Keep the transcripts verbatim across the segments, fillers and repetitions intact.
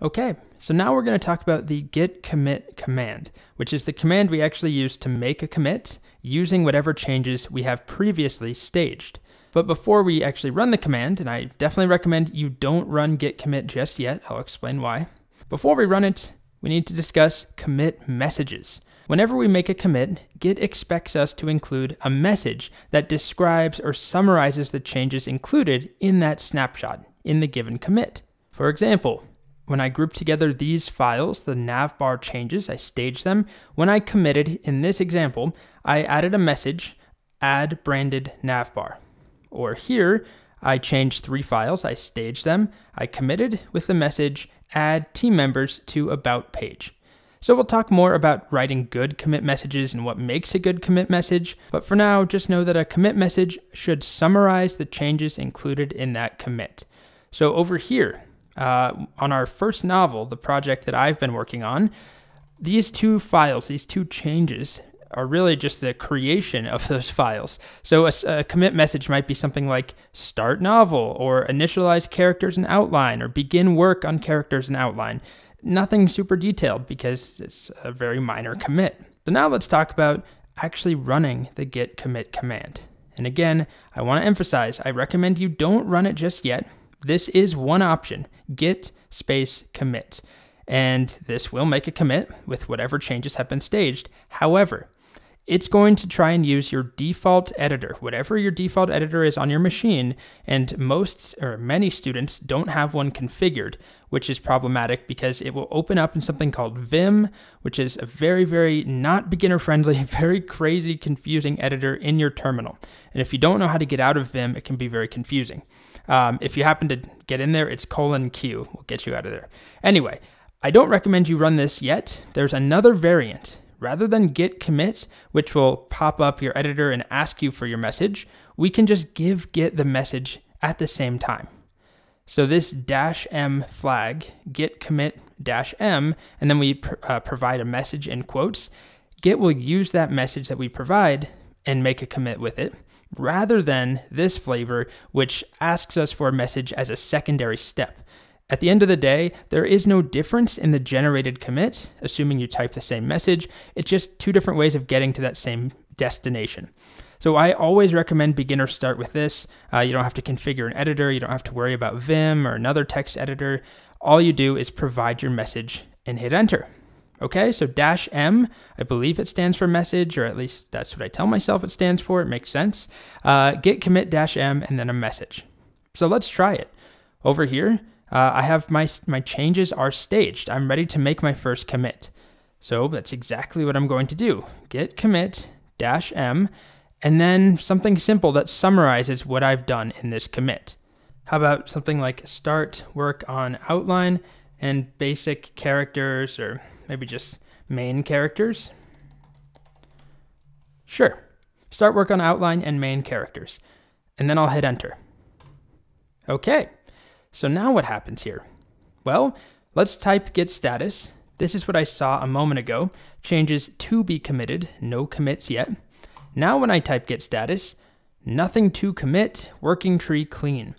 Okay, so now we're going to talk about the git commit command, which is the command we actually use to make a commit using whatever changes we have previously staged. But before we actually run the command, and I definitely recommend you don't run git commit just yet, I'll explain why. Before we run it, we need to discuss commit messages. Whenever we make a commit, Git expects us to include a message that describes or summarizes the changes included in that snapshot in the given commit. For example, when I grouped together these files, the navbar changes, I staged them. When I committed in this example, I added a message, add branded navbar. Or here, I changed three files, I staged them, I committed with the message, add team members to about page. So we'll talk more about writing good commit messages and what makes a good commit message, but for now, just know that a commit message should summarize the changes included in that commit. So over here, uh, on our first novel, the project that I've been working on, these two files, these two changes, are really just the creation of those files. So a, a commit message might be something like start novel, or initialize characters and outline, or begin work on characters and outline. Nothing super detailed because it's a very minor commit. So now let's talk about actually running the git commit command. And again, I want to emphasize, I recommend you don't run it just yet. This is one option, git space commit. And this will make a commit with whatever changes have been staged. However, it's going to try and use your default editor, whatever your default editor is on your machine, and most or many students don't have one configured, which is problematic because it will open up in something called Vim, which is a very, very not beginner-friendly, very crazy, confusing editor in your terminal. And if you don't know how to get out of Vim, it can be very confusing. Um, if you happen to get in there, it's colon Q, will get you out of there. Anyway, I don't recommend you run this yet. There's another variant. Rather than git commit, which will pop up your editor and ask you for your message, we can just give Git the message at the same time. So this dash M flag, git commit dash M, and then we pr uh, provide a message in quotes, Git will use that message that we provide and make a commit with it, rather than this flavor, which asks us for a message as a secondary step. At the end of the day, there is no difference in the generated commit, assuming you type the same message. It's just two different ways of getting to that same destination. So I always recommend beginners start with this. Uh, you don't have to configure an editor. You don't have to worry about Vim or another text editor. All you do is provide your message and hit enter. Okay, so dash M, I believe it stands for message, or at least that's what I tell myself it stands for. It makes sense. Uh, git commit dash M and then a message. So let's try it. Over here, Uh, I have my, my changes are staged. I'm ready to make my first commit. So that's exactly what I'm going to do. Git commit dash M, and then something simple that summarizes what I've done in this commit. How about something like start work on outline and basic characters, or maybe just main characters? Sure, start work on outline and main characters. And then I'll hit enter. Okay. So now what happens here? Well, let's type git status. This is what I saw a moment ago. Changes to be committed, no commits yet. Now when I type git status, nothing to commit, working tree clean.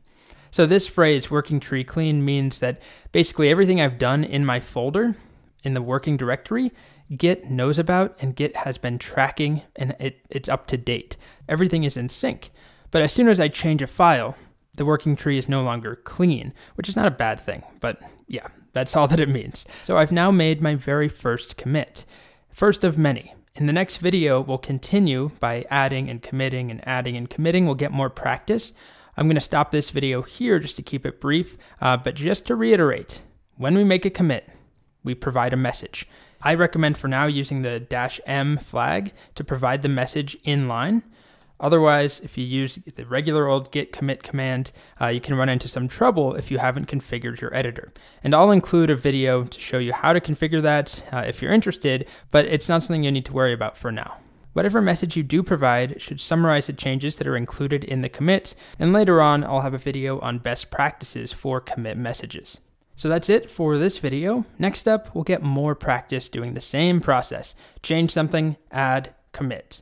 So this phrase, working tree clean, means that basically everything I've done in my folder, in the working directory, Git knows about, and Git has been tracking, and it, it's up to date. Everything is in sync. But as soon as I change a file, the working tree is no longer clean, which is not a bad thing, but yeah, that's all that it means. So I've now made my very first commit, first of many. In the next video, we'll continue by adding and committing and adding and committing. We'll get more practice. I'm going to stop this video here just to keep it brief, uh, but just to reiterate, when we make a commit, we provide a message. I recommend for now using the dash M flag to provide the message in line. Otherwise, if you use the regular old git commit command, uh, you can run into some trouble if you haven't configured your editor. And I'll include a video to show you how to configure that uh, if you're interested, but it's not something you need to worry about for now. Whatever message you do provide should summarize the changes that are included in the commit, and later on, I'll have a video on best practices for commit messages. So that's it for this video. Next up, we'll get more practice doing the same process. Change something, add, commit.